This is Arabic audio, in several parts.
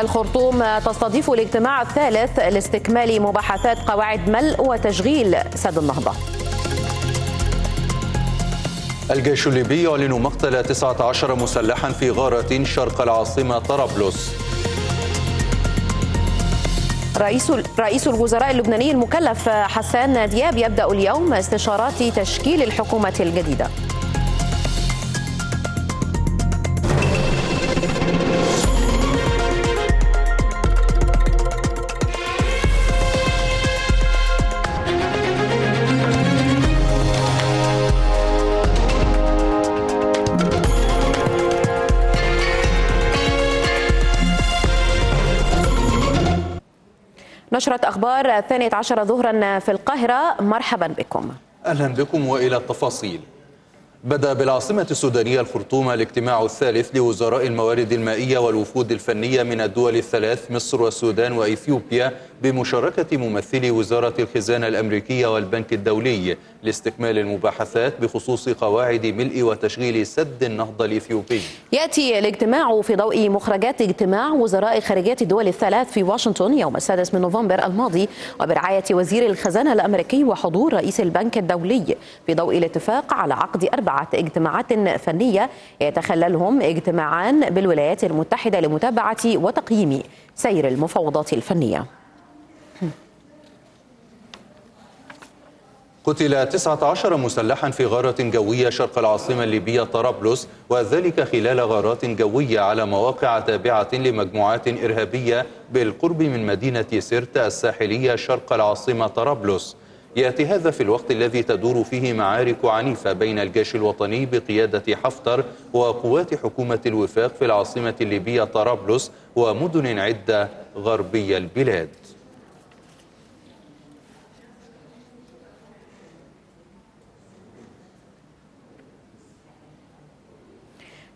الخرطوم تستضيف الاجتماع الثالث لاستكمال مباحثات قواعد ملء وتشغيل سد النهضة. الجيش الليبي يعلن مقتل 19 مسلحا في غارة شرق العاصمة طرابلس. رئيس الوزراء اللبناني المكلف حسان دياب يبدأ اليوم استشارات تشكيل الحكومة الجديدة. نشرة أخبار 12 ظهرا في القاهرة، مرحبا بكم. أهلا بكم وإلى التفاصيل. بدأ بالعاصمة السودانية الخرطوم الاجتماع الثالث لوزراء الموارد المائية والوفود الفنية من الدول الثلاث مصر والسودان وإثيوبيا بمشاركة ممثلي وزارة الخزانة الأمريكية والبنك الدولي لاستكمال المباحثات بخصوص قواعد ملء وتشغيل سد النهضة الإثيوبي. يأتي الاجتماع في ضوء مخرجات اجتماع وزراء خارجية الدول الثلاث في واشنطن يوم 6 نوفمبر الماضي وبرعاية وزير الخزانة الأمريكي وحضور رئيس البنك الدولي في ضوء الاتفاق على عقد 4 اجتماعات فنية يتخللهم اجتماعان بالولايات المتحدة لمتابعة وتقييم سير المفاوضات الفنية. قتل 19 مسلحا في غارة جوية شرق العاصمة الليبية طرابلس، وذلك خلال غارات جوية على مواقع تابعة لمجموعات إرهابية بالقرب من مدينة سرت الساحلية شرق العاصمة طرابلس. يأتي هذا في الوقت الذي تدور فيه معارك عنيفة بين الجيش الوطني بقيادة حفتر وقوات حكومة الوفاق في العاصمة الليبية طرابلس ومدن عدة غربي البلاد.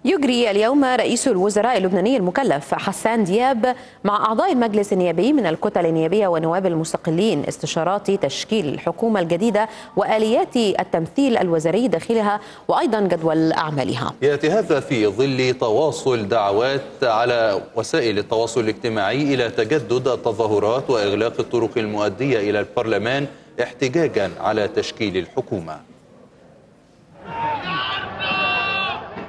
يجري اليوم رئيس الوزراء اللبناني المكلف حسان دياب مع أعضاء المجلس النيابي من الكتل النيابية ونواب المستقلين استشارات تشكيل الحكومة الجديدة وآليات التمثيل الوزاري داخلها وأيضا جدول أعمالها. يأتي هذا في ظل تواصل دعوات على وسائل التواصل الاجتماعي إلى تجدد التظاهرات وإغلاق الطرق المؤدية إلى البرلمان احتجاجا على تشكيل الحكومة.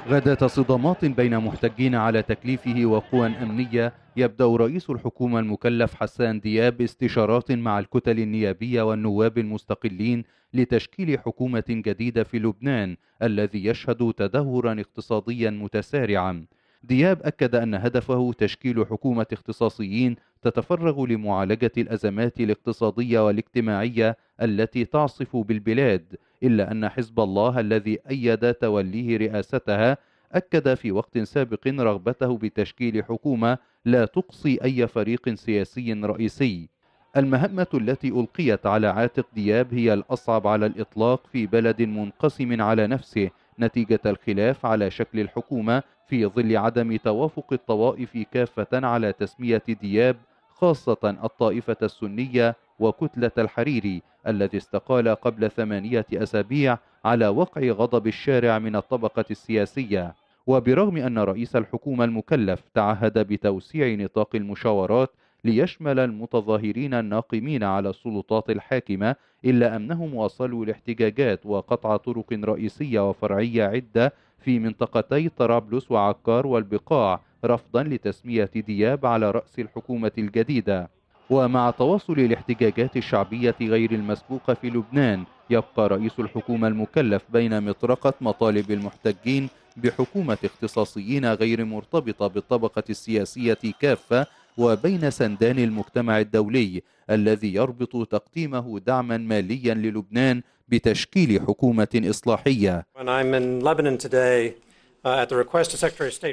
غدت صدامات بين محتجين على تكليفه وقوى أمنية. يبدأ رئيس الحكومة المكلف حسان دياب استشارات مع الكتل النيابية والنواب المستقلين لتشكيل حكومة جديدة في لبنان الذي يشهد تدهورا اقتصاديا متسارعا. دياب أكد أن هدفه تشكيل حكومة اختصاصيين تتفرغ لمعالجة الأزمات الاقتصادية والاجتماعية التي تعصف بالبلاد، إلا أن حزب الله الذي أيد توليه رئاستها أكد في وقت سابق رغبته بتشكيل حكومة لا تقصي أي فريق سياسي رئيسي. المهمة التي ألقيت على عاتق دياب هي الأصعب على الإطلاق في بلد منقسم على نفسه نتيجة الخلاف على شكل الحكومة، في ظل عدم توافق الطوائف كافة على تسمية دياب، خاصة الطائفة السنية وكتلة الحريري الذي استقال قبل 8 أسابيع على وقع غضب الشارع من الطبقة السياسية. وبرغم أن رئيس الحكومة المكلف تعهد بتوسيع نطاق المشاورات ليشمل المتظاهرين الناقمين على السلطات الحاكمة، إلا أنهم واصلوا الاحتجاجات وقطع طرق رئيسية وفرعية عدة في منطقتي طرابلس وعكار والبقاع رفضا لتسمية دياب على رأس الحكومة الجديدة. ومع تواصل الاحتجاجات الشعبية غير المسبوقة في لبنان، يبقى رئيس الحكومة المكلف بين مطرقة مطالب المحتجين بحكومة اختصاصيين غير مرتبطة بالطبقة السياسية كافة، وبين سندان المجتمع الدولي الذي يربط تقديمه دعما ماليا للبنان بتشكيل حكومة إصلاحية.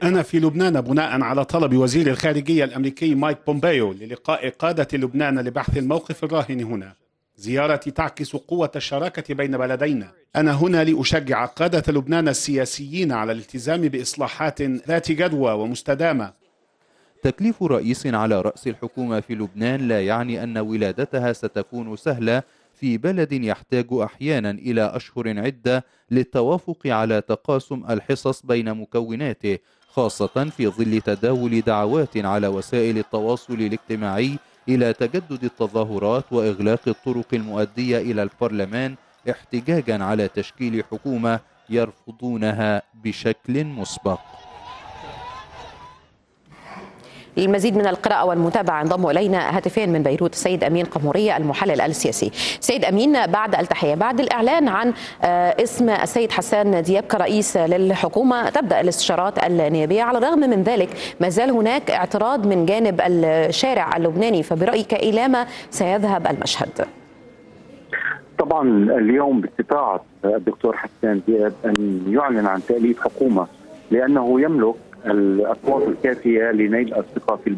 أنا في لبنان بناء على طلب وزير الخارجية الأمريكي مايك بومبيو للقاء قادة لبنان لبحث الموقف الراهن هنا. زيارتي تعكس قوة الشراكة بين بلدينا. أنا هنا لأشجع قادة لبنان السياسيين على الالتزام بإصلاحات ذات جدوى ومستدامة. تكليف رئيس على رأس الحكومة في لبنان لا يعني أن ولادتها ستكون سهلة في بلد يحتاج أحيانا إلى أشهر عدة للتوافق على تقاسم الحصص بين مكوناته، خاصة في ظل تداول دعوات على وسائل التواصل الاجتماعي إلى تجدد التظاهرات وإغلاق الطرق المؤدية إلى البرلمان احتجاجا على تشكيل حكومة يرفضونها بشكل مسبق. للمزيد من القراءة والمتابعة انضم إلينا هاتفين من بيروت السيد أمين قمورية المحلل السياسي. سيد أمين، بعد التحية، بعد الإعلان عن اسم السيد حسان دياب كرئيس للحكومة تبدأ الاستشارات النيابية، على الرغم من ذلك ما زال هناك اعتراض من جانب الشارع اللبناني، فبرأيك إلى ما سيذهب المشهد؟ طبعا اليوم باستطاعة الدكتور حسان دياب أن يعلن عن تأليف حكومة لأنه يملك الأصوات الكافية لنيل الثقة في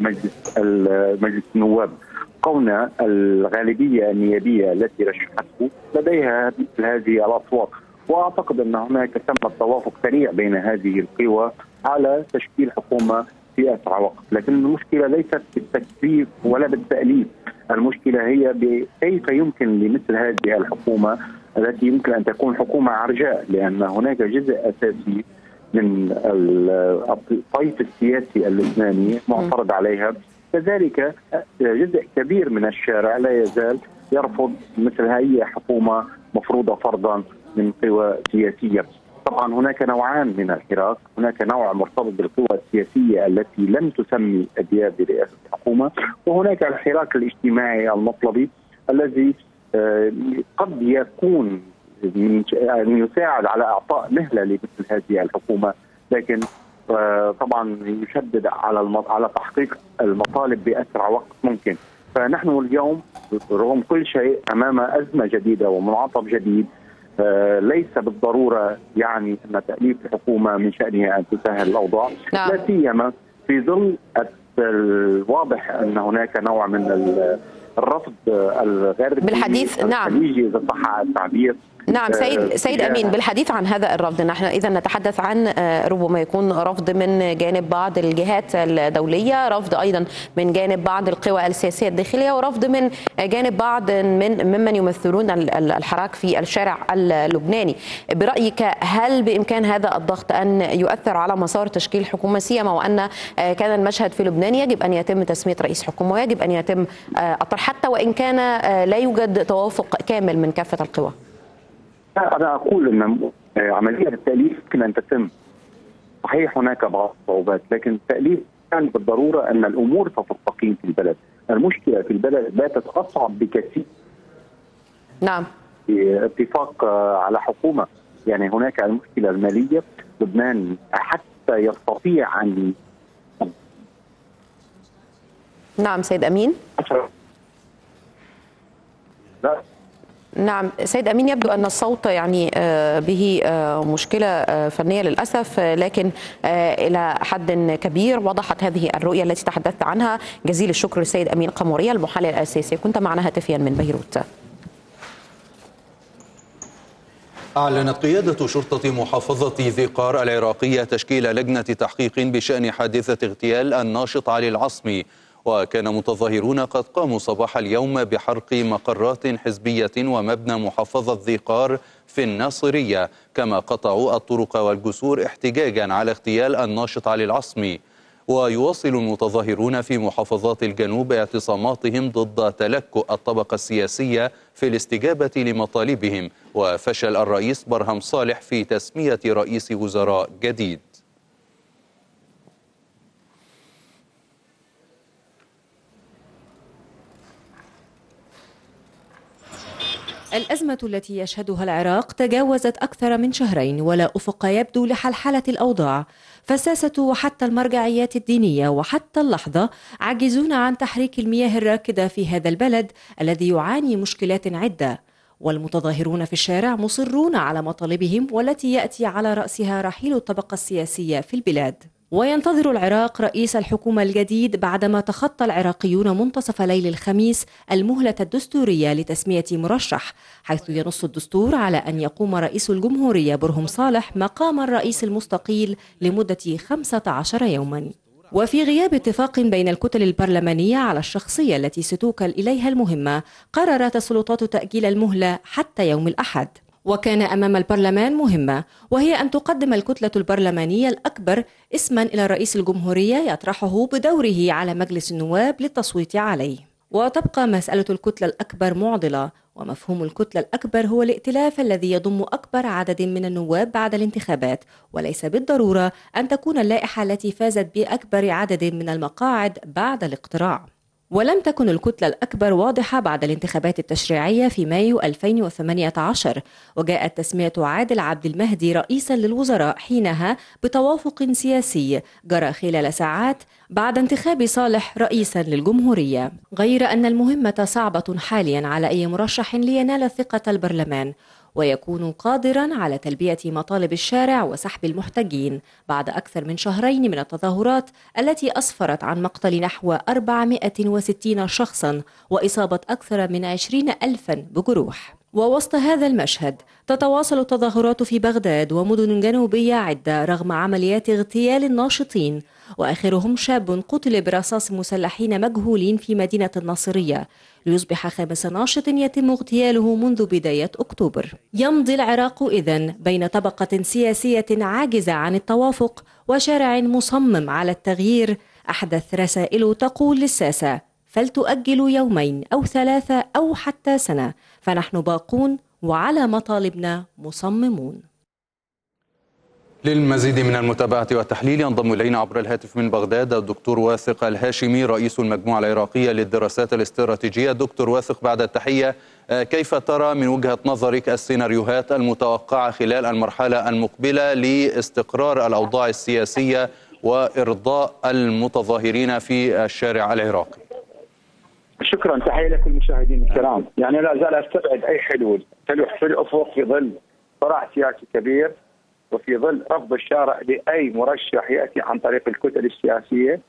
مجلس النواب، كون الغالبية النيابية التي رشحته لديها هذه الأصوات، وأعتقد أن هناك تم توافق سريع بين هذه القوى على تشكيل حكومة في أسرع وقت. لكن المشكلة ليست بالتكليف ولا بالتأليف، المشكلة هي بكيف يمكن لمثل هذه الحكومة التي يمكن أن تكون حكومة عرجاء، لأن هناك جزء أساسي من الطيف السياسي اللبناني معترض عليها، كذلك جزء كبير من الشارع لا يزال يرفض مثل هي حكومة مفروضة فرضا من قوى سياسية. طبعا هناك نوعان من الحراك، هناك نوع مرتبط بالقوى السياسية التي لم تسمي دياب برئاسة الحكومة، وهناك الحراك الاجتماعي المطلبي الذي قد يكون أن يساعد على إعطاء مهلة لمثل هذه الحكومة، لكن طبعا يشدد على تحقيق المطالب بأسرع وقت ممكن. فنحن اليوم رغم كل شيء أمام أزمة جديدة ومنعطف جديد، ليس بالضرورة يعني أن تأليف الحكومة من شأنها أن تسهل الأوضاع، لا سيما في ظل الواضح أن هناك نوع من الرفض الغربي بالحديث. نعم، إذا صح التعبير. نعم سيد أمين، بالحديث عن هذا الرفض، نحن إذا نتحدث عن ربما يكون رفض من جانب بعض الجهات الدولية، رفض أيضا من جانب بعض القوى السياسية الداخلية، ورفض من جانب بعض ممن يمثلون الحراك في الشارع اللبناني. برأيك هل بإمكان هذا الضغط أن يؤثر على مسار تشكيل حكومة، سيما وأن كان المشهد في لبنان يجب أن يتم تسمية رئيس حكومة ويجب أن يتم الطرح حتى وإن كان لا يوجد توافق كامل من كافة القوى؟ أنا أقول أن عملية التأليف يمكن أن تتم. صحيح هناك بعض الصعوبات، لكن التأليف كان بالضرورة أن الأمور تستقيم في البلد. المشكلة في البلد باتت أصعب بكثير. نعم. اتفاق على حكومة، يعني هناك المشكلة المالية، لبنان حتى يستطيع أن. نعم سيد أمين. لا. نعم سيد أمين، يبدو أن الصوت يعني به مشكلة فنية للأسف، لكن إلى حد كبير وضحت هذه الرؤية التي تحدثت عنها. جزيل الشكر للسيد أمين قمورية المحلل السياسي، كنت معنا هاتفيا من بيروت. أعلنت قيادة شرطة محافظة ذي قار العراقية تشكيل لجنة تحقيق بشأن حادثة اغتيال الناشط علي العصمي، وكان متظاهرون قد قاموا صباح اليوم بحرق مقرات حزبية ومبنى محافظة ذي قار في الناصرية، كما قطعوا الطرق والجسور احتجاجا على اغتيال الناشط علي العصمي. ويواصل المتظاهرون في محافظات الجنوب اعتصاماتهم ضد تلكؤ الطبقة السياسية في الاستجابة لمطالبهم، وفشل الرئيس برهم صالح في تسمية رئيس وزراء جديد. الأزمة التي يشهدها العراق تجاوزت أكثر من شهرين ولا أفق يبدو لحلحلة الأوضاع. فساسة وحتى المرجعيات الدينية وحتى اللحظة عاجزون عن تحريك المياه الراكدة في هذا البلد الذي يعاني مشكلات عدة، والمتظاهرون في الشارع مصرون على مطالبهم والتي يأتي على رأسها رحيل الطبقة السياسية في البلاد. وينتظر العراق رئيس الحكومة الجديد بعدما تخطى العراقيون منتصف ليل الخميس المهلة الدستورية لتسمية مرشح، حيث ينص الدستور على أن يقوم رئيس الجمهورية برهم صالح مقام الرئيس المستقيل لمدة 15 يوما. وفي غياب اتفاق بين الكتل البرلمانية على الشخصية التي ستوكل إليها المهمة، قررت السلطات تأجيل المهلة حتى يوم الأحد. وكان أمام البرلمان مهمة، وهي أن تقدم الكتلة البرلمانية الأكبر اسما إلى رئيس الجمهورية يطرحه بدوره على مجلس النواب للتصويت عليه. وتبقى مسألة الكتلة الأكبر معضلة، ومفهوم الكتلة الأكبر هو الائتلاف الذي يضم أكبر عدد من النواب بعد الانتخابات، وليس بالضرورة أن تكون اللائحة التي فازت بأكبر عدد من المقاعد بعد الاقتراع. ولم تكن الكتلة الأكبر واضحة بعد الانتخابات التشريعية في مايو 2018، وجاءت تسمية عادل عبد المهدي رئيسا للوزراء حينها بتوافق سياسي جرى خلال ساعات بعد انتخاب صالح رئيسا للجمهورية. غير أن المهمة صعبة حاليا على أي مرشح لينال ثقة البرلمان ويكون قادرا على تلبية مطالب الشارع وسحب المحتجين بعد أكثر من شهرين من التظاهرات التي أسفرت عن مقتل نحو 460 شخصا وإصابة أكثر من 20,000 بجروح. ووسط هذا المشهد تتواصل التظاهرات في بغداد ومدن جنوبية عدة رغم عمليات اغتيال الناشطين، وآخرهم شاب قتل برصاص مسلحين مجهولين في مدينة الناصرية ليصبح خامس ناشط يتم اغتياله منذ بداية أكتوبر. يمضي العراق إذن بين طبقة سياسية عاجزة عن التوافق وشارع مصمم على التغيير. أحدث رسائله تقول للساسة: فلتؤجلوا يومين أو 3 أو حتى سنة، فنحن باقون وعلى مطالبنا مصممون. للمزيد من المتابعة والتحليل ينضم إلينا عبر الهاتف من بغداد الدكتور واثق الهاشمي رئيس المجموعة العراقية للدراسات الاستراتيجية. دكتور واثق، بعد التحية، كيف ترى من وجهة نظرك السيناريوهات المتوقعة خلال المرحلة المقبلة لاستقرار الأوضاع السياسية وإرضاء المتظاهرين في الشارع العراقي؟ شكرا، تحية لكم المشاهدين الكرام. يعني لا زال استبعد أي حلول تلوح في الأفق في ظل صراع سياسي كبير وفي ظل رفض الشارع لأي مرشح يأتي عن طريق الكتل السياسية.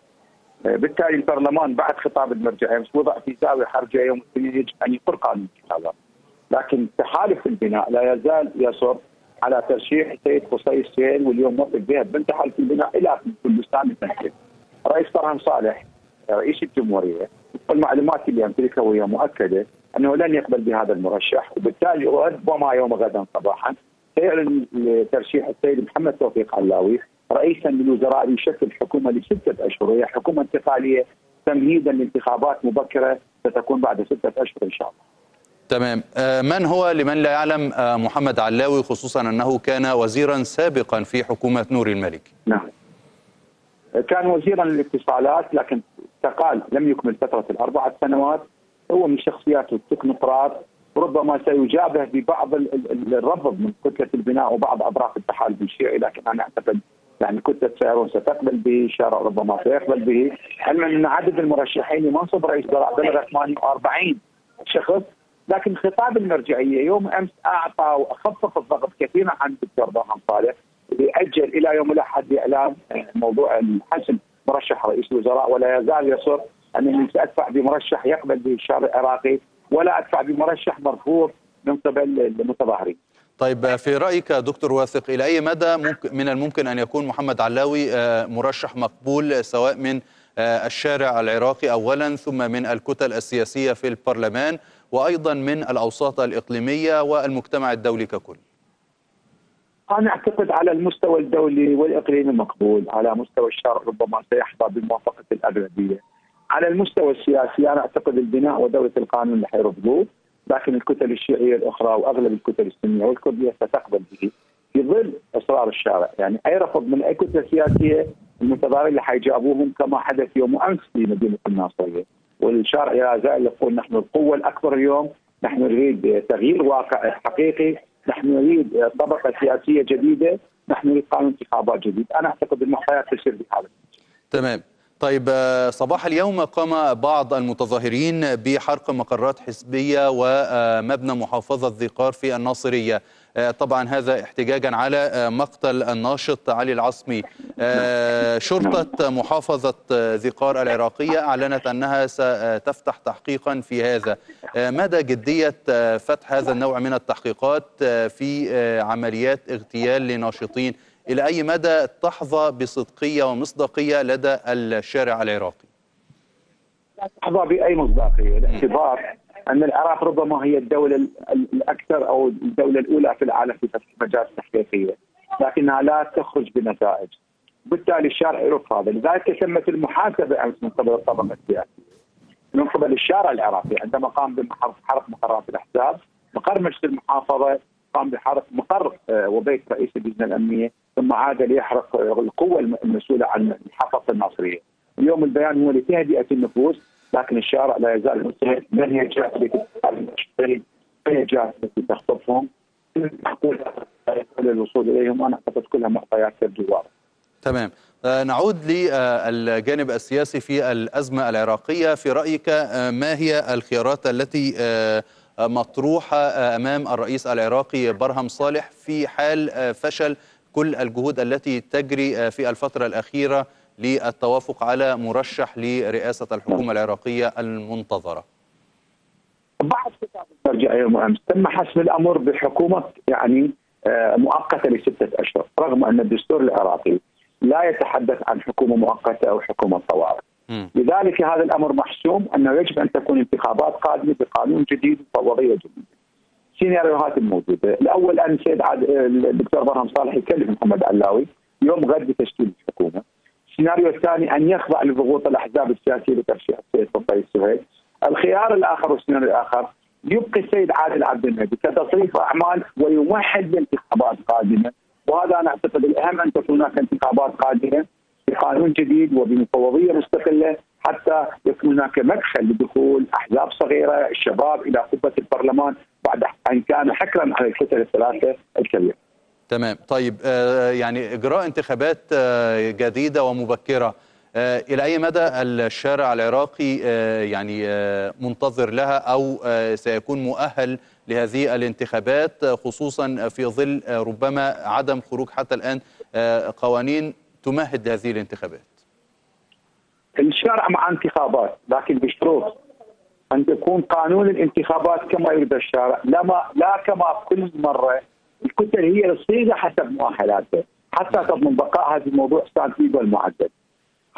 بالتالي البرلمان بعد خطاب المرجعية أمس وضع في زاوية حرجة يوم الاثنين يجب أن يطرق عن الانتخابات، لكن تحالف البناء لا يزال يصر على ترشيح السيد قصي السيل، واليوم وقف ذهب من تحالف البناء إلى كردستان التنفيذ رئيس برهم صالح رئيس الجمهورية. والمعلومات اللي أمتلكها وهي مؤكدة أنه لن يقبل بهذا المرشح، وبالتالي ربما يوم غدا صباحا سيعلن ترشيح السيد محمد توفيق علاوي رئيسا للوزراء ليشكل حكومه ل6 اشهر، هي حكومه انتقاليه تمهيدا لانتخابات مبكره ستكون بعد 6 اشهر ان شاء الله. تمام، من هو لمن لا يعلم محمد علاوي، خصوصا انه كان وزيرا سابقا في حكومه نور الملك؟ نعم، كان وزيرا للاتصالات لكن استقال، لم يكمل فتره ال4 سنوات. هو من شخصيات التكنوقراط، ربما سيجابه ببعض الرفض من كتله البناء وبعض اطراف التحالف الشيعي، لكن انا اعتقد يعني كتله سيارون ستقبل به، شارع ربما سيقبل به، علما ان عدد المرشحين لمنصب رئيس الوزراء بلغ 48 شخص، لكن خطاب المرجعيه يوم امس اعطى وخفف الضغط كثيرا عن الدكتور برهم صالح ليأجل الى يوم الاحد لاعلان موضوع حسم مرشح رئيس الوزراء، ولا يزال يصر انني سادفع بمرشح يقبل به الشارع العراقي ولا أدفع بمرشح مرفوض من قبل المتظاهرين. طيب، في رأيك دكتور واثق، إلى أي مدى من الممكن أن يكون محمد علاوي مرشح مقبول سواء من الشارع العراقي أولا، ثم من الكتل السياسية في البرلمان، وأيضا من الأوساط الإقليمية والمجتمع الدولي ككل؟ أنا أعتقد على المستوى الدولي والإقليمي مقبول، على مستوى الشارع ربما سيحظى بموافقة الأغلبية. على المستوى السياسي انا اعتقد البناء ودوله القانون اللي حيرفضوه، لكن الكتل الشيعيه الاخرى واغلب الكتل السنيه والكرديه ستقبل به في ظل اصرار الشارع، يعني اي رفض من اي كتله سياسيه المتظاهرين اللي حيجابوهم كما حدث يوم امس في مدينه الناصريه، والشارع لا زال يقول نحن القوه الاكبر اليوم، نحن نريد تغيير واقع حقيقي، نحن نريد طبقه سياسيه جديده، نحن نريد قانون انتخابات جديد، انا اعتقد المعطيات تشير بهذا. تمام. طيب، صباح اليوم قام بعض المتظاهرين بحرق مقرات حزبية ومبنى محافظة ذي قار في الناصرية، طبعا هذا احتجاجا على مقتل الناشط علي العصمي. شرطة محافظة ذي قار العراقية أعلنت أنها ستفتح تحقيقا في هذا، مدى جدية فتح هذا النوع من التحقيقات في عمليات اغتيال لناشطين؟ إلى أي مدى تحظى بصدقية ومصداقية لدى الشارع العراقي؟ لا تحظى بأي مصداقية، الاعتبار ان العراق ربما هي الدوله الاكثر او الدوله الاولى في العالم في مجال التحقيقيه، لكنها لا تخرج بنتائج، بالتالي الشارع يرفض هذا. لذلك تمت المحاسبه امس من قبل الطبقه السياسيه، من قبل الشارع العراقي عندما قام بحرق مقرات الاحزاب، مقر مجلس المحافظه قام بحرق مقر وبيت رئيس اللجنه الامنيه، ثم عاد ليحرق القوه المسؤوله عن محافظه الناصريه. اليوم البيان هو لتهدئه النفوس، لكن الشارع لا يزال مستهدف من هي الجهات التي تخطفهم، كل الوصول اليهم، وانا اعتقد كلها معطيات تبدو واضحه. تمام، نعود للجانب السياسي في الأزمة العراقية. في رأيك ما هي الخيارات التي مطروحة أمام الرئيس العراقي برهم صالح في حال فشل كل الجهود التي تجري في الفترة الأخيرة للتوافق على مرشح لرئاسة الحكومة العراقية المنتظرة؟ بعد خطاب المرجع يوم أمس تم حسم الأمر بحكومة يعني مؤقتة ل6 أشهر، رغم أن الدستور العراقي لا يتحدث عن حكومة مؤقتة أو حكومة طوارئ. لذلك هذا الأمر محسوم، أنه يجب أن تكون انتخابات قادمة بقانون جديد ووضعية جديدة. سيناريوهات الموجودة، الأول أن سيد الدكتور برهم صالح يكلم محمد علاوي يوم غد بتشكيل الحكومة. السيناريو الثاني أن يخضع لضغوط الأحزاب السياسية لترشيح السيد طفيل السويد. الخيار الآخر والسيناريو الآخر يبقي السيد عادل عبد المهدي كتصريف أعمال ويمهد لانتخابات قادمة. وهذا أنا أعتقد الأهم أن تكون هناك انتخابات قادمة بقانون جديد وبمفوضية مستقلة، حتى يكون هناك مدخل لدخول أحزاب صغيرة الشباب إلى قبة البرلمان بعد أن كان حكرا على الكتل 3 الكبيرة. تمام، طيب يعني إجراء انتخابات جديدة ومبكرة، إلى أي مدى الشارع العراقي يعني منتظر لها أو سيكون مؤهل لهذه الانتخابات، خصوصا في ظل ربما عدم خروج حتى الآن قوانين تمهد لهذه الانتخابات؟ الشارع مع انتخابات، لكن بشروط أن تكون قانون الانتخابات كما يريد الشارع، لا كما كل مرة الكتل هي الصيغة حسب مؤهلاته، حتى تضمن بقاء هذا الموضوع سانتيجو المعدل.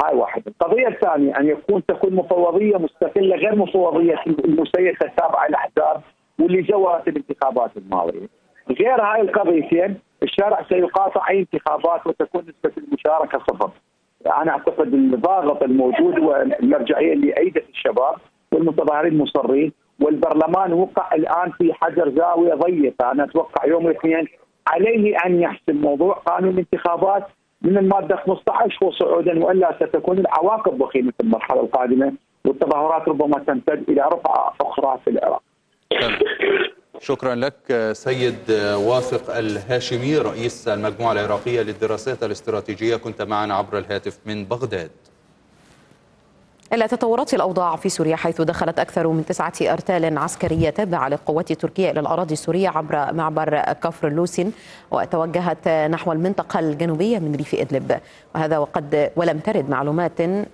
هاي واحدة. القضية الثانية أن تكون مفوضية مستقلة غير مفوضية المسيسة التابعة للأحزاب واللي جرت الانتخابات الماضية. غير هاي القضيتين الشارع سيقاطع أي انتخابات وتكون نسبة المشاركة 0. أنا أعتقد الضاغط الموجود والمرجعية اللي أيدت الشباب والمتظاهرين مصرين، والبرلمان وقع الآن في حجر زاوية ضيقة. أنا أتوقع يوم الاثنين عليه أن يحسم موضوع قانون الانتخابات من المادة 15 وصعودا، وإلا ستكون العواقب وخيمة في المرحلة القادمة، والتظاهرات ربما تمتد إلى رقعة أخرى في العراق. شكرا لك سيد واثق الهاشمي، رئيس المجموعة العراقية للدراسات الاستراتيجية، كنت معنا عبر الهاتف من بغداد. إلا تطورت الأوضاع في سوريا، حيث دخلت أكثر من 9 أرتال عسكرية تابعة للقوات التركية إلى الأراضي السورية عبر معبر كفر لوسن، وتوجهت نحو المنطقة الجنوبية من ريف إدلب، وهذا ولم ترد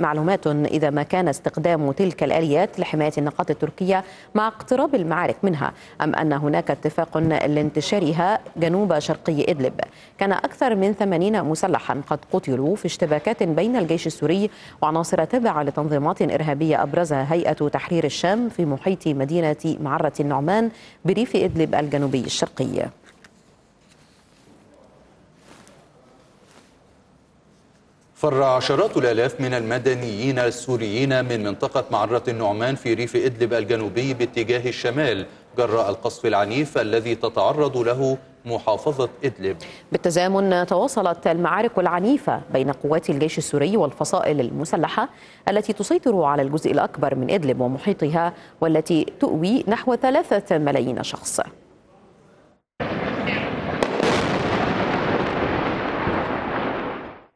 معلومات إذا ما كان استخدام تلك الآليات لحماية النقاط التركية مع اقتراب المعارك منها، أم أن هناك اتفاق لانتشارها جنوب شرقي إدلب. كان أكثر من 80 مسلحا قد قتلوا في اشتباكات بين الجيش السوري وعناصر تابعة لتنظيمات إرهابية أبرزها هيئة تحرير الشام في محيط مدينة معرة النعمان بريف إدلب الجنوبي الشرقي. فر عشرات الآلاف من المدنيين السوريين من منطقة معرة النعمان في ريف إدلب الجنوبي باتجاه الشمال جراء القصف العنيف الذي تتعرض له محافظة إدلب. بالتزامن تواصلت المعارك العنيفة بين قوات الجيش السوري والفصائل المسلحة التي تسيطر على الجزء الأكبر من إدلب ومحيطها، والتي تؤوي نحو 3 ملايين شخص.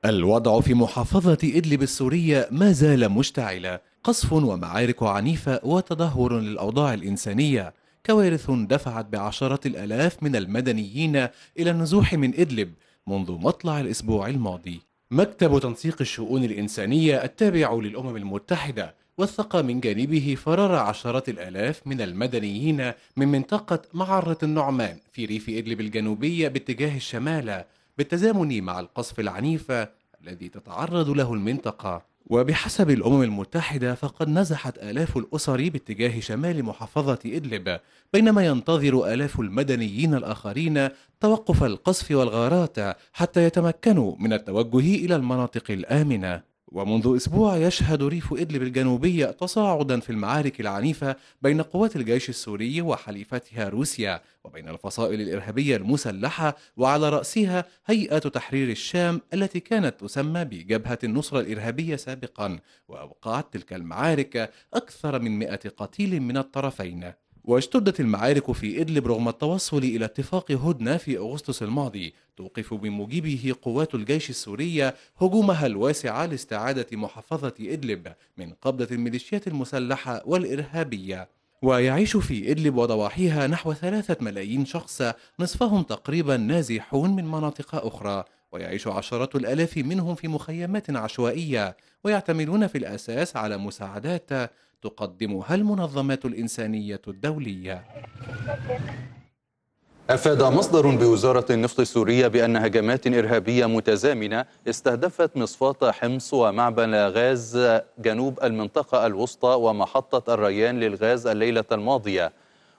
الوضع في محافظة إدلب السورية ما زال مشتعلا، قصف ومعارك عنيفة وتدهور للأوضاع الإنسانية، كوارث دفعت بعشرات الآلاف من المدنيين إلى النزوح من إدلب منذ مطلع الأسبوع الماضي. مكتب تنسيق الشؤون الإنسانية التابع للأمم المتحدة وثق من جانبه فرار عشرات الآلاف من المدنيين من منطقة معرة النعمان في ريف إدلب الجنوبية باتجاه الشمال، بالتزامن مع القصف العنيف الذي تتعرض له المنطقة. وبحسب الأمم المتحدة فقد نزحت آلاف الأسر باتجاه شمال محافظة إدلب، بينما ينتظر آلاف المدنيين الآخرين توقف القصف والغارات حتى يتمكنوا من التوجه إلى المناطق الآمنة. ومنذ أسبوع يشهد ريف إدلب الجنوبي تصاعدا في المعارك العنيفة بين قوات الجيش السوري وحليفتها روسيا، وبين الفصائل الإرهابية المسلحة وعلى رأسها هيئة تحرير الشام التي كانت تسمى بجبهة النصرة الإرهابية سابقا، وأوقعت تلك المعارك أكثر من 100 قتيل من الطرفين. واشتدت المعارك في إدلب رغم التوصل إلى اتفاق هدنة في أغسطس الماضي توقف بموجبه قوات الجيش السورية هجومها الواسع لاستعادة محافظة إدلب من قبضة الميليشيات المسلحة والإرهابية. ويعيش في إدلب وضواحيها نحو 3 ملايين شخص، نصفهم تقريبا نازحون من مناطق أخرى، ويعيش عشرات الآلاف منهم في مخيمات عشوائية، ويعتمدون في الأساس على مساعدات تقدمها المنظمات الإنسانية الدولية. أفاد مصدر بوزارة النفط السورية بأن هجمات إرهابية متزامنة استهدفت مصفاة حمص ومعبر غاز جنوب المنطقة الوسطى ومحطة الريان للغاز الليلة الماضية.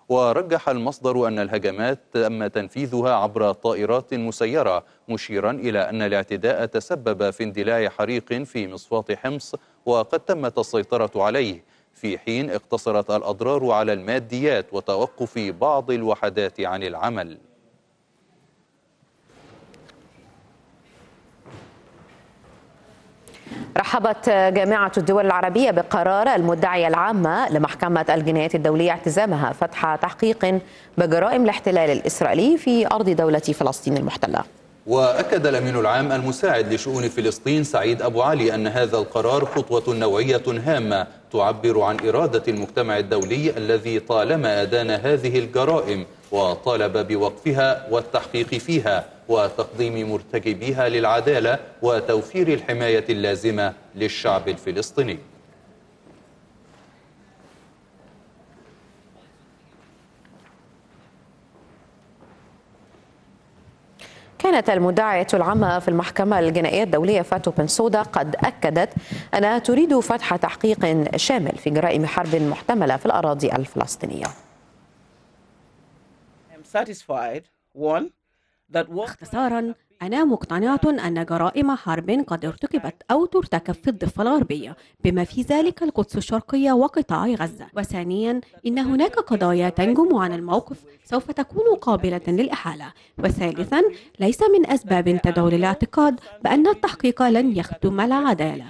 ورجح المصدر أن الهجمات تم تنفيذها عبر طائرات مسيرة، مشيرا إلى أن الاعتداء تسبب في اندلاع حريق في مصفاة حمص وقد تمت السيطرة عليه، في حين اقتصرت الأضرار على الماديات وتوقف بعض الوحدات عن العمل. رحبت جامعة الدول العربية بقرار المدعية العامة لمحكمة الجنايات الدولية اعتزامها فتح تحقيق بجرائم الاحتلال الإسرائيلي في أرض دولة فلسطين المحتلة. وأكد الأمين العام المساعد لشؤون فلسطين سعيد أبو علي أن هذا القرار خطوة نوعية هامة تعبر عن إرادة المجتمع الدولي الذي طالما أدان هذه الجرائم وطالب بوقفها والتحقيق فيها وتقديم مرتكبيها للعدالة وتوفير الحماية اللازمة للشعب الفلسطيني. كانت المدعية العامة في المحكمة الجنائية الدولية فاتو بن سودا قد أكدت أنها تريد فتح تحقيق شامل في جرائم حرب محتملة في الأراضي الفلسطينية. اختصارا، أنا مقتنعة أن جرائم حرب قد ارتكبت أو ترتكب في الضفة الغربية بما في ذلك القدس الشرقية وقطاع غزة، وثانيا إن هناك قضايا تنجم عن الموقف سوف تكون قابلة للإحالة، وثالثا ليس من أسباب تدعو للاعتقاد بأن التحقيق لن يخدم العدالة.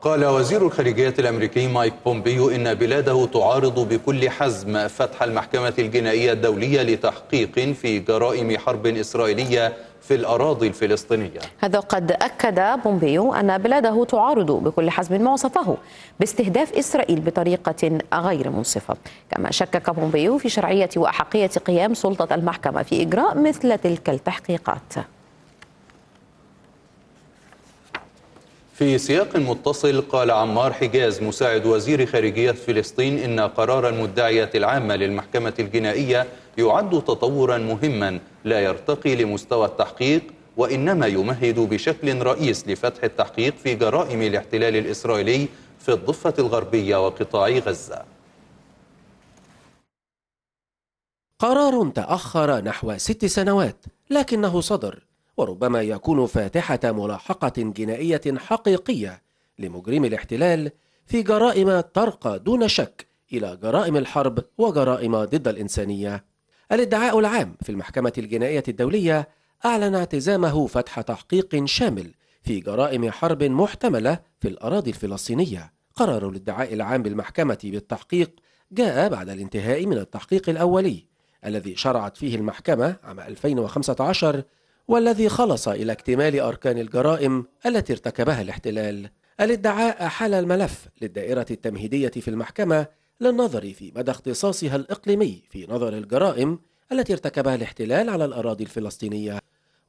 قال وزير الخارجية الأمريكي مايك بومبيو إن بلاده تعارض بكل حزم فتح المحكمة الجنائية الدولية لتحقيق في جرائم حرب إسرائيلية في الأراضي الفلسطينية. هذا قد أكد بومبيو أن بلاده تعارض بكل حزم ما وصفه باستهداف إسرائيل بطريقة غير منصفة. كما شكك بومبيو في شرعية وأحقية قيام سلطة المحكمة في إجراء مثل تلك التحقيقات. في سياق متصل، قال عمار حجاز مساعد وزير خارجية فلسطين إن قرار المدعية العامة للمحكمة الجنائية يعد تطورا مهما لا يرتقي لمستوى التحقيق، وإنما يمهد بشكل رئيس لفتح التحقيق في جرائم الاحتلال الإسرائيلي في الضفة الغربية وقطاع غزة. قرار تأخر نحو 6 سنوات لكنه صدر، وربما يكون فاتحة ملاحقة جنائية حقيقية لمجرمي الاحتلال في جرائم ترقى دون شك إلى جرائم الحرب وجرائم ضد الإنسانية. الادعاء العام في المحكمة الجنائية الدولية أعلن اعتزامه فتح تحقيق شامل في جرائم حرب محتملة في الأراضي الفلسطينية. قرار الادعاء العام بالمحكمة بالتحقيق جاء بعد الانتهاء من التحقيق الأولي الذي شرعت فيه المحكمة عام 2015 والذي خلص إلى اكتمال أركان الجرائم التي ارتكبها الاحتلال. الادعاء أحال الملف للدائرة التمهيدية في المحكمة للنظر في مدى اختصاصها الإقليمي في نظر الجرائم التي ارتكبها الاحتلال على الأراضي الفلسطينية.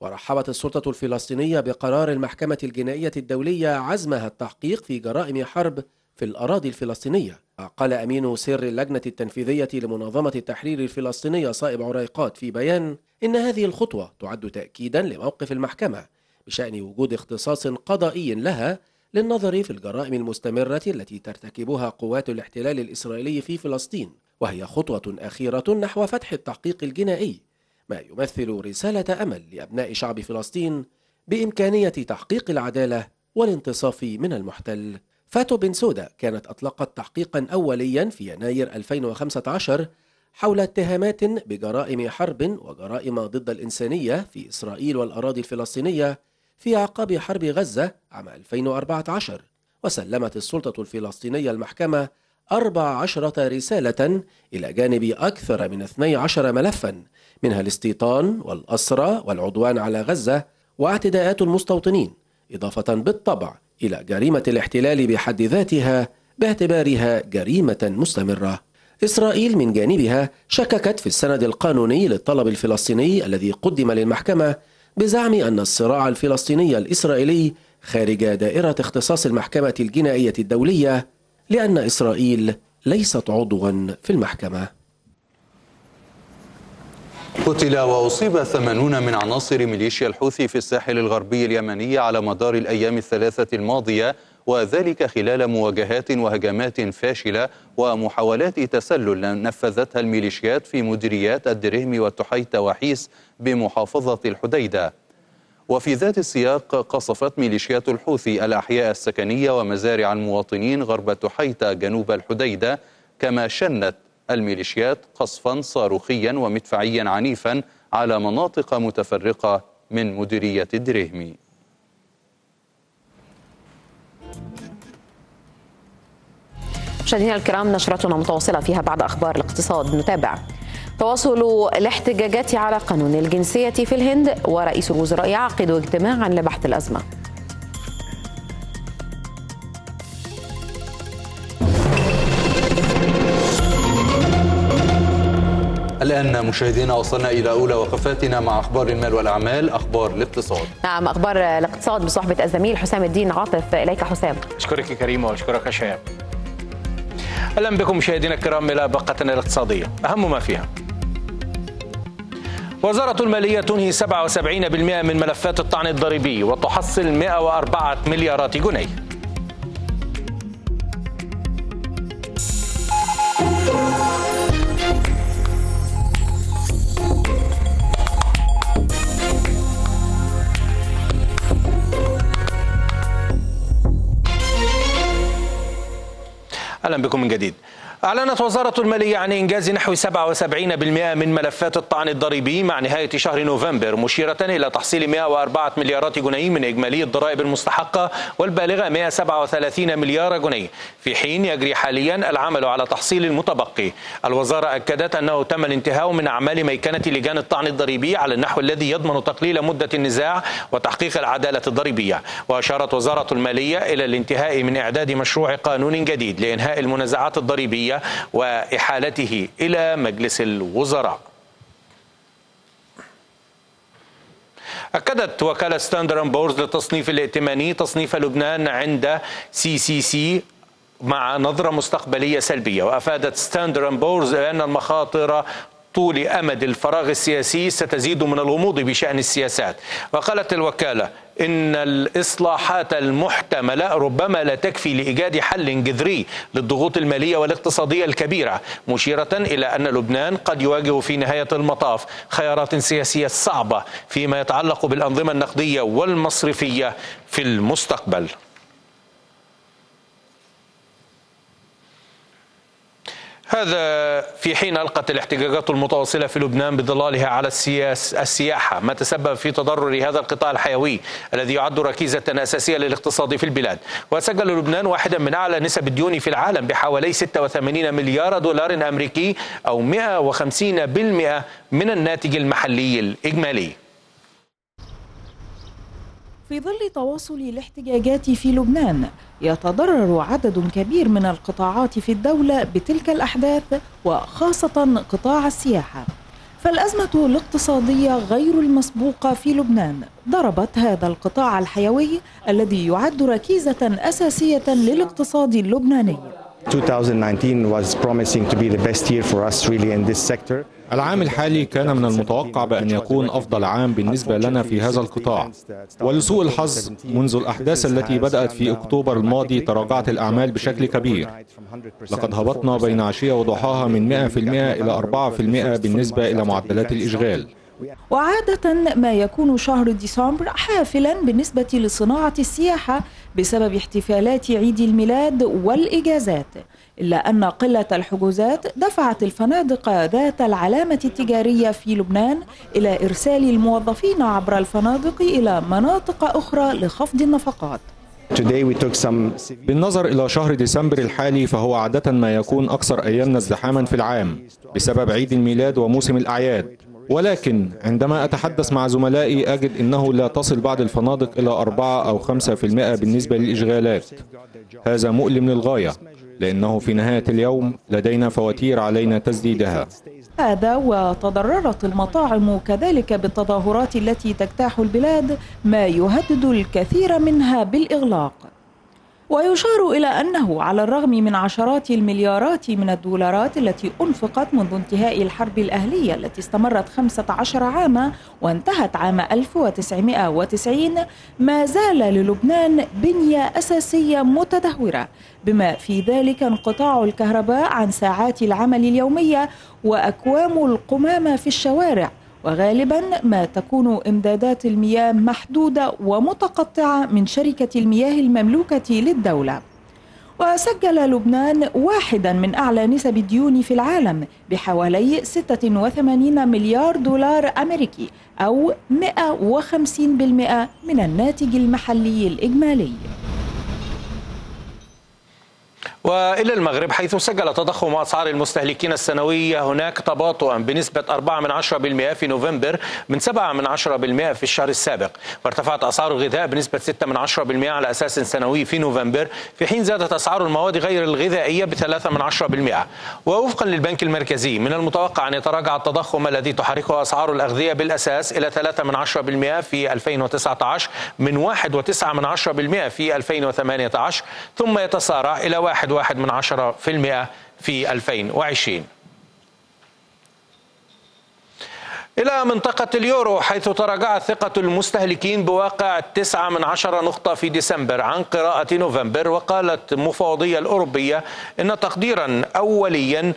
ورحبت السلطة الفلسطينية بقرار المحكمة الجنائية الدولية عزمها التحقيق في جرائم حرب في الأراضي الفلسطينية. قال أمين سر اللجنة التنفيذية لمنظمة التحرير الفلسطينية صائب عريقات في بيان إن هذه الخطوة تعد تأكيدا لموقف المحكمة بشأن وجود اختصاص قضائي لها للنظر في الجرائم المستمرة التي ترتكبها قوات الاحتلال الإسرائيلي في فلسطين، وهي خطوة أخيرة نحو فتح التحقيق الجنائي، ما يمثل رسالة أمل لأبناء شعب فلسطين بإمكانية تحقيق العدالة والانتصاف من المحتل. فاتو بن سودا كانت أطلقت تحقيقا أوليا في يناير 2015 حول اتهامات بجرائم حرب وجرائم ضد الإنسانية في إسرائيل والأراضي الفلسطينية في أعقاب حرب غزة عام 2014، وسلمت السلطة الفلسطينية المحكمة 14 رسالة إلى جانب أكثر من 12 ملفا، منها الاستيطان والأسرى والعدوان على غزة واعتداءات المستوطنين، إضافة بالطبع إلى جريمة الاحتلال بحد ذاتها باعتبارها جريمة مستمرة. إسرائيل من جانبها شككت في السند القانوني للطلب الفلسطيني الذي قدم للمحكمة بزعم أن الصراع الفلسطيني الإسرائيلي خارج دائرة اختصاص المحكمة الجنائية الدولية لأن إسرائيل ليست عضوا في المحكمة. قتل وأصيب 80 من عناصر ميليشيا الحوثي في الساحل الغربي اليمني على مدار الأيام الثلاثة الماضية، وذلك خلال مواجهات وهجمات فاشلة ومحاولات تسلل نفذتها الميليشيات في مديريات الدرهم والتحيتة وحيس بمحافظة الحديدة. وفي ذات السياق قصفت ميليشيات الحوثي الأحياء السكنية ومزارع المواطنين غرب التحيتة جنوب الحديدة، كما شنت الميليشيات قصفا صاروخيا ومدفعيا عنيفا على مناطق متفرقة من مديرية الدرهم. مشاهدينا الكرام، نشرتنا متواصلة فيها بعد أخبار الاقتصاد. نتابع تواصل الاحتجاجات على قانون الجنسية في الهند، ورئيس الوزراء يعقد اجتماعا لبحث الأزمة. الآن مشاهدينا وصلنا إلى أولى وقفاتنا مع أخبار المال والأعمال. أخبار الاقتصاد. نعم، أخبار الاقتصاد بصحبة الزميل حسام الدين عاطف. إليك حسام. أشكرك كريمة وأشكرك يا شباب. أهلا بكم مشاهدينا الكرام إلى باقتنا الاقتصادية، أهم ما فيها. وزارة المالية تنهي 77% من ملفات الطعن الضريبي وتحصل 104 مليارات جنيه. أهلا بكم من جديد. أعلنت وزارة المالية عن إنجاز نحو 77% من ملفات الطعن الضريبي مع نهاية شهر نوفمبر، مشيرة إلى تحصيل 104 مليارات جنيه من إجمالي الضرائب المستحقة والبالغة 137 مليار جنيه، في حين يجري حاليا العمل على تحصيل المتبقي. الوزارة أكدت أنه تم الانتهاء من أعمال ميكنة لجان الطعن الضريبي على النحو الذي يضمن تقليل مدة النزاع وتحقيق العدالة الضريبية. وأشارت وزارة المالية إلى الانتهاء من إعداد مشروع قانون جديد لإنهاء المنازعات الضريبية وإحالته إلى مجلس الوزراء. أكدت وكالة ستاندرد أند بورز للتصنيف الائتماني تصنيف لبنان عند CCC مع نظرة مستقبلية سلبية، وأفادت ستاندرد أند بورز أن المخاطر طول أمد الفراغ السياسي ستزيد من الغموض بشأن السياسات. وقالت الوكالة إن الإصلاحات المحتملة ربما لا تكفي لإيجاد حل جذري للضغوط المالية والاقتصادية الكبيرة، مشيرة إلى أن لبنان قد يواجه في نهاية المطاف خيارات سياسية صعبة فيما يتعلق بالأنظمة النقدية والمصرفية في المستقبل. هذا في حين ألقت الاحتجاجات المتواصلة في لبنان بظلالها على السياحة، ما تسبب في تضرر هذا القطاع الحيوي الذي يعد ركيزة أساسية للاقتصاد في البلاد. وسجل لبنان واحدا من أعلى نسب الديون في العالم بحوالي 86 مليار دولار أمريكي أو 150% من الناتج المحلي الإجمالي. في ظل تواصل الاحتجاجات في لبنان، يتضرر عدد كبير من القطاعات في الدولة بتلك الأحداث، وخاصة قطاع السياحة. فالأزمة الاقتصادية غير المسبوقة في لبنان ضربت هذا القطاع الحيوي الذي يعد ركيزة أساسية للاقتصاد اللبناني، العام الحالي كان من المتوقع بأن يكون أفضل عام بالنسبة لنا في هذا القطاع، ولسوء الحظ منذ الأحداث التي بدأت في أكتوبر الماضي تراجعت الأعمال بشكل كبير. لقد هبطنا بين عشية وضحاها من 100% إلى 4% بالنسبة إلى معدلات الإشغال. وعادة ما يكون شهر ديسمبر حافلا بالنسبة لصناعة السياحة بسبب احتفالات عيد الميلاد والإجازات، إلا أن قلة الحجوزات دفعت الفنادق ذات العلامة التجارية في لبنان إلى إرسال الموظفين عبر الفنادق إلى مناطق أخرى لخفض النفقات. بالنظر إلى شهر ديسمبر الحالي فهو عادة ما يكون أكثر أيامنا ازدحاما في العام بسبب عيد الميلاد وموسم الأعياد، ولكن عندما أتحدث مع زملائي أجد أنه لا تصل بعض الفنادق إلى 4 أو 5% بالنسبة للإشغالات. هذا مؤلم للغاية، لأنه في نهاية اليوم لدينا فواتير علينا تسديدها. هذا وتضررت المطاعم كذلك بالتظاهرات التي تجتاح البلاد، ما يهدد الكثير منها بالإغلاق. ويشار إلى أنه على الرغم من عشرات المليارات من الدولارات التي أنفقت منذ انتهاء الحرب الأهلية التي استمرت 15 عاما وانتهت عام 1990، ما زال للبنان بنية أساسية متدهورة، بما في ذلك انقطاع الكهرباء عن ساعات العمل اليومية وأكوام القمامة في الشوارع، وغالبا ما تكون إمدادات المياه محدودة ومتقطعة من شركة المياه المملوكة للدولة. وسجل لبنان واحدا من أعلى نسب الديون في العالم بحوالي 86 مليار دولار أمريكي أو 150% من الناتج المحلي الإجمالي. وإلى المغرب، حيث سجل تضخم أسعار المستهلكين السنوية هناك تباطؤا بنسبة 4% في نوفمبر من 7% في الشهر السابق، وارتفعت أسعار الغذاء بنسبة 6% على أساس سنوي في نوفمبر، في حين زادت أسعار المواد غير الغذائية ب3%. ووفقا للبنك المركزي من المتوقع أن يتراجع التضخم الذي تحركه أسعار الأغذية بالأساس إلى 3% في 2019 من 1.9% في 2018، ثم يتسارع إلى 1.1% في 2020. إلى منطقة اليورو، حيث تراجعت ثقة المستهلكين بواقع 9 نقطة في ديسمبر عن قراءة نوفمبر، وقالت المفوضية الأوروبية إن تقديرا أوليا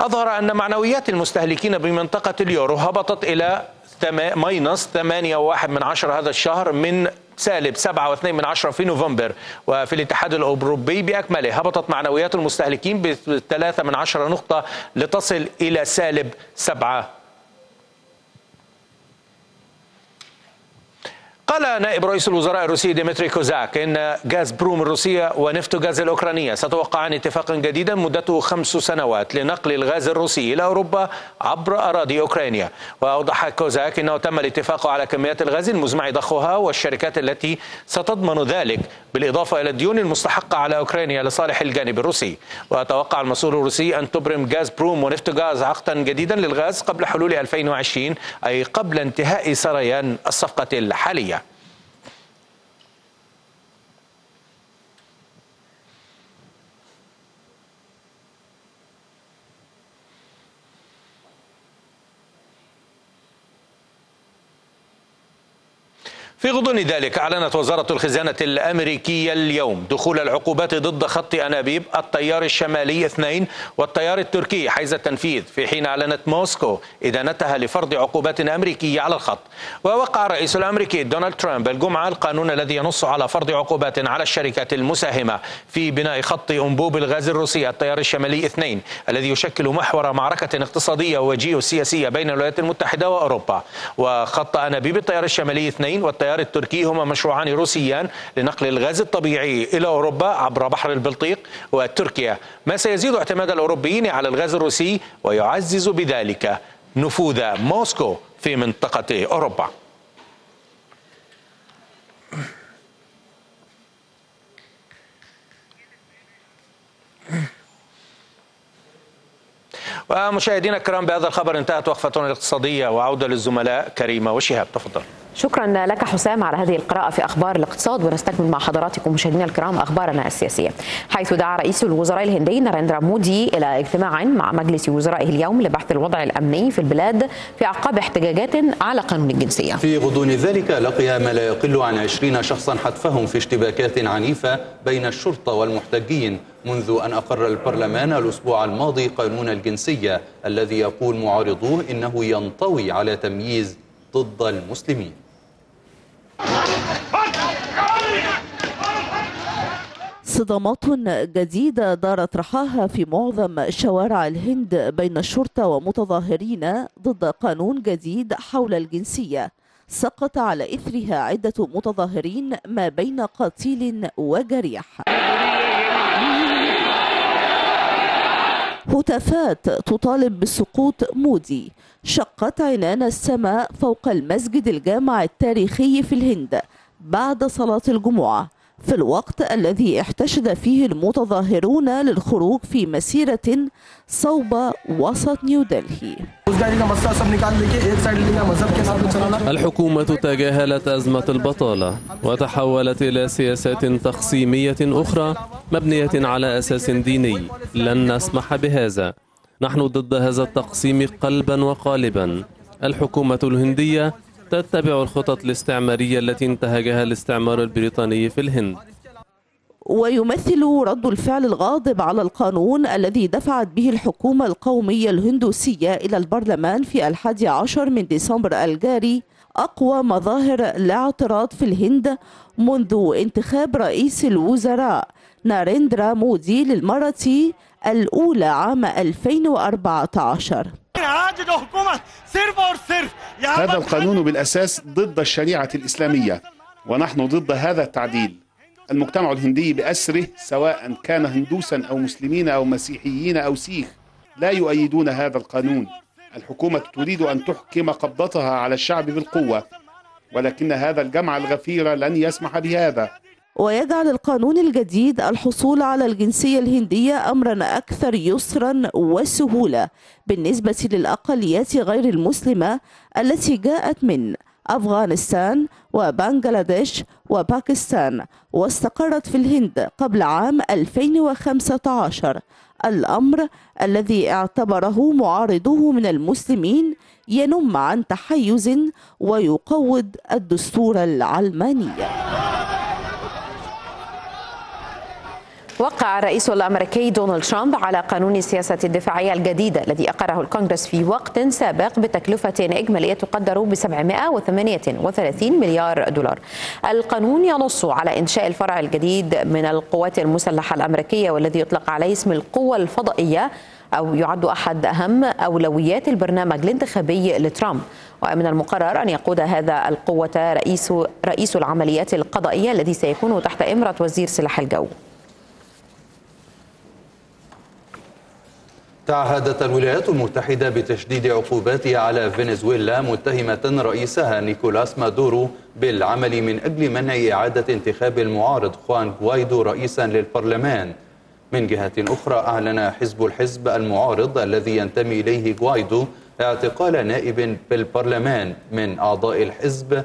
أظهر أن معنويات المستهلكين بمنطقة اليورو هبطت إلى -8.1 هذا الشهر من -7.2 في نوفمبر. وفي الاتحاد الأوروبي بأكمله هبطت معنويات المستهلكين ب3 نقطة لتصل إلى -7. قال نائب رئيس الوزراء الروسي ديمتري كوزاك إن غاز بروم الروسية ونفط غاز الأوكرانية ستوقعان اتفاقا جديدا مدته 5 سنوات لنقل الغاز الروسي إلى أوروبا عبر أراضي أوكرانيا. وأوضح كوزاك إنه تم الاتفاق على كميات الغاز المزمع ضخها والشركات التي ستضمن ذلك، بالإضافة إلى الديون المستحقة على أوكرانيا لصالح الجانب الروسي. وتوقع المسؤول الروسي أن تبرم غاز بروم ونفط غاز عقدا جديدا للغاز قبل حلول 2020، أي قبل انتهاء سريان الصفقة الحالية. في غضون ذلك أعلنت وزارة الخزانة الأمريكية اليوم دخول العقوبات ضد خط أنابيب التيار الشمالي 2 والتيار التركي حيز التنفيذ، في حين أعلنت موسكو إدانتها لفرض عقوبات أمريكية على الخط. ووقع الرئيس الأمريكي دونالد ترامب الجمعة القانون الذي ينص على فرض عقوبات على الشركات المساهمة في بناء خط أنبوب الغاز الروسي التيار الشمالي 2 الذي يشكل محور معركة اقتصادية وجيوسياسية بين الولايات المتحدة وأوروبا. وخط أنابيب التيار الشمالي 2 والتيار التركي هما مشروعان روسيان لنقل الغاز الطبيعي إلى أوروبا عبر بحر البلطيق وتركيا، ما سيزيد اعتماد الأوروبيين على الغاز الروسي ويعزز بذلك نفوذ موسكو في منطقة أوروبا. ومشاهدينا الكرام، بهذا الخبر انتهت وقفتنا الاقتصادية، وعودة للزملاء كريمة وشهاب، تفضل. شكرا لك حسام على هذه القراءة في أخبار الاقتصاد. ونستكمل مع حضراتكم مشاهدينا الكرام أخبارنا السياسية، حيث دعا رئيس الوزراء الهندي نرندرا مودي إلى اجتماع مع مجلس وزرائه اليوم لبحث الوضع الأمني في البلاد في أعقاب احتجاجات على قانون الجنسية. في غضون ذلك لقي ما لا يقل عن 20 شخصا حتفهم في اشتباكات عنيفة بين الشرطة والمحتجين منذ أن أقر البرلمان الأسبوع الماضي قانون الجنسية الذي يقول معارضوه إنه ينطوي على تمييز ضد المسلمين. صدمات جديدة دارت رحاها في معظم شوارع الهند بين الشرطة ومتظاهرين ضد قانون جديد حول الجنسية، سقط على إثرها عدة متظاهرين ما بين قتيل وجريح. هتافات تطالب بسقوط مودي شقت عنان السماء فوق المسجد الجامع التاريخي في الهند بعد صلاة الجمعة، في الوقت الذي احتشد فيه المتظاهرون للخروج في مسيرة صوب وسط نيودلهي. الحكومة تجاهلت أزمة البطالة وتحولت إلى سياسات تقسيمية أخرى مبنية على أساس ديني، لن نسمح بهذا، نحن ضد هذا التقسيم قلبا وقالبا. الحكومة الهندية تتبع الخطط الاستعمارية التي انتهجها الاستعمار البريطاني في الهند. ويمثل رد الفعل الغاضب على القانون الذي دفعت به الحكومة القومية الهندوسية إلى البرلمان في 11 من ديسمبر الجاري أقوى مظاهر الاعتراض في الهند منذ انتخاب رئيس الوزراء ناريندرا مودي للمرة الأولى عام 2014. هذا القانون بالأساس ضد الشريعة الإسلامية ونحن ضد هذا التعديل. المجتمع الهندي بأسره سواء كان هندوسا أو مسلمين أو مسيحيين أو سيخ لا يؤيدون هذا القانون. الحكومة تريد أن تحكم قبضتها على الشعب بالقوة، ولكن هذا الجمع الغفير لن يسمح بهذا. ويجعل القانون الجديد الحصول على الجنسية الهندية أمرا أكثر يسرا وسهولة بالنسبة للأقليات غير المسلمة التي جاءت من أفغانستان وبنغلاديش وباكستان واستقرت في الهند قبل عام 2015، الأمر الذي اعتبره معارضوه من المسلمين ينم عن تحيز ويقوض الدستور العلماني. وقع الرئيس الأمريكي دونالد ترامب على قانون السياسة الدفاعية الجديد الذي أقره الكونغرس في وقت سابق بتكلفة إجمالية تقدر ب 738 مليار دولار. القانون ينص على إنشاء الفرع الجديد من القوات المسلحة الأمريكية والذي يطلق عليه اسم القوة الفضائية، أو يعد أحد أهم أولويات البرنامج الانتخابي لترامب. ومن المقرر أن يقود هذا القوة رئيس العمليات القضائية الذي سيكون تحت إمرة وزير سلاح الجو. تعهدت الولايات المتحدة بتشديد عقوباتها على فنزويلا متهمة رئيسها نيكولاس مادورو بالعمل من أجل منع إعادة انتخاب المعارض خوان غوايدو رئيسا للبرلمان. من جهة أخرى أعلن حزب الحزب المعارض الذي ينتمي إليه غوايدو اعتقال نائب بالبرلمان من أعضاء الحزب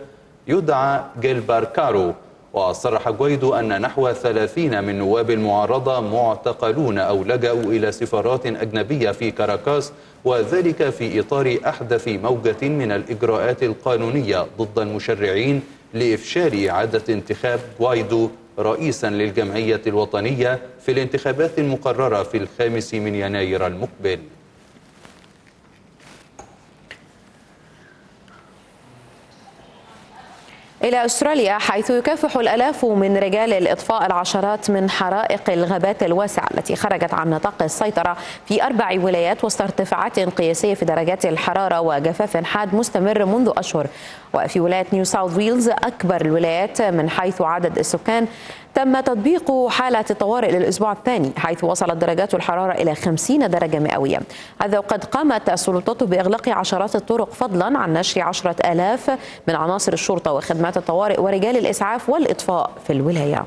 يدعى جيلبر كارو. وصرح غوايدو أن نحو 30 من نواب المعارضة معتقلون أو لجأوا إلى سفارات أجنبية في كاراكاس، وذلك في إطار أحدث موجة من الإجراءات القانونية ضد المشرعين لإفشال إعادة انتخاب غوايدو رئيسا للجمعية الوطنية في الانتخابات المقررة في 5 من يناير المقبل. إلى أستراليا، حيث يكافح الآلاف من رجال الإطفاء العشرات من حرائق الغابات الواسعة التي خرجت عن نطاق السيطرة في 4 ولايات وسط ارتفاعات قياسية في درجات الحرارة وجفاف حاد مستمر منذ أشهر. وفي ولاية نيو ساوث ويلز أكبر الولايات من حيث عدد السكان تم تطبيق حالة الطوارئ للأسبوع الثاني، حيث وصلت درجات الحرارة إلى 50 درجة مئوية. هذا وقد قامت السلطات بإغلاق عشرات الطرق، فضلا عن نشر 10,000 من عناصر الشرطة وخدمات الطوارئ ورجال الإسعاف والإطفاء في الولاية.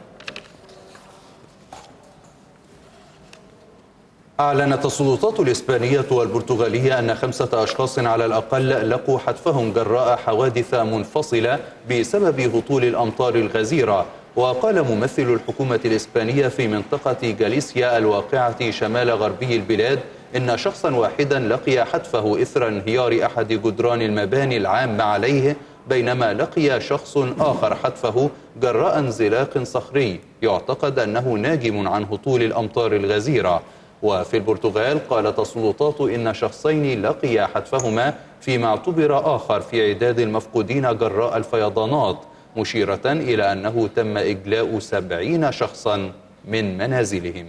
أعلنت السلطات الإسبانية والبرتغالية أن 5 أشخاص على الأقل لقوا حتفهم جراء حوادث منفصلة بسبب هطول الأمطار الغزيرة. وقال ممثل الحكومة الإسبانية في منطقة جاليسيا الواقعة شمال غربي البلاد إن شخصا واحدا لقي حتفه إثر انهيار أحد جدران المباني العامة عليه، بينما لقي شخص آخر حتفه جراء انزلاق صخري يعتقد أنه ناجم عن هطول الأمطار الغزيرة. وفي البرتغال قالت السلطات إن شخصين لقيا حتفهما فيما اعتبر آخر في عداد المفقودين جراء الفيضانات، مشيرة إلى أنه تم إجلاء 70 شخصا من منازلهم.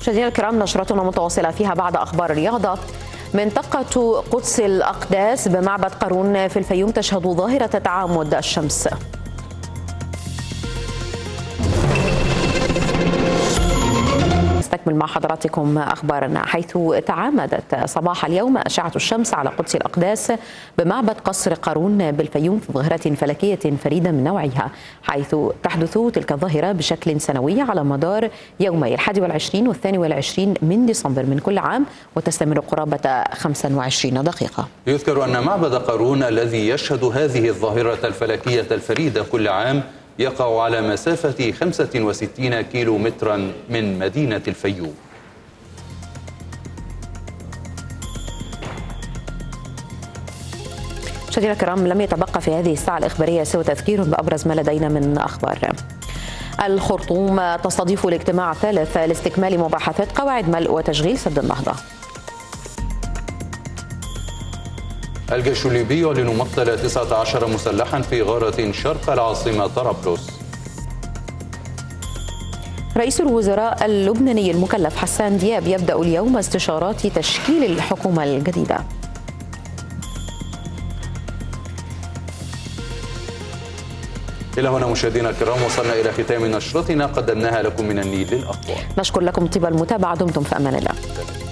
مشاهدينا الكرام، نشرتنا متواصلة فيها بعد أخبار الرياضة. منطقة قدس الأقداس بمعبد قارون في الفيوم تشهد ظاهرة تعامد الشمس. نستكمل مع حضراتكم أخبارنا، حيث تعامدت صباح اليوم أشعة الشمس على قدس الأقداس بمعبد قصر قارون بالفيوم في ظاهرة فلكية فريدة من نوعها، حيث تحدث تلك الظاهرة بشكل سنوي على مدار يومي 21 و22 من ديسمبر من كل عام، وتستمر قرابة 25 دقيقة. يذكر أن معبد قارون الذي يشهد هذه الظاهرة الفلكية الفريدة كل عام يقع على مسافة 65 كيلو مترا من مدينة الفيوم. مشاهدينا الكرام، لم يتبقى في هذه الساعة الإخبارية سوى تذكير بأبرز ما لدينا من أخبار. الخرطوم تستضيف الاجتماع الثالث لاستكمال مباحثات قواعد ملء وتشغيل سد النهضة. الجيش الليبي يعلن مقتل 19 مسلحا في غارة شرق العاصمة طرابلس. رئيس الوزراء اللبناني المكلف حسان دياب يبدأ اليوم استشارات تشكيل الحكومة الجديدة. إلى هنا مشاهدينا الكرام وصلنا إلى ختام نشرتنا قدمناها لكم من النيل للأقوى. نشكر لكم طيب المتابعة، دمتم في أمان الله.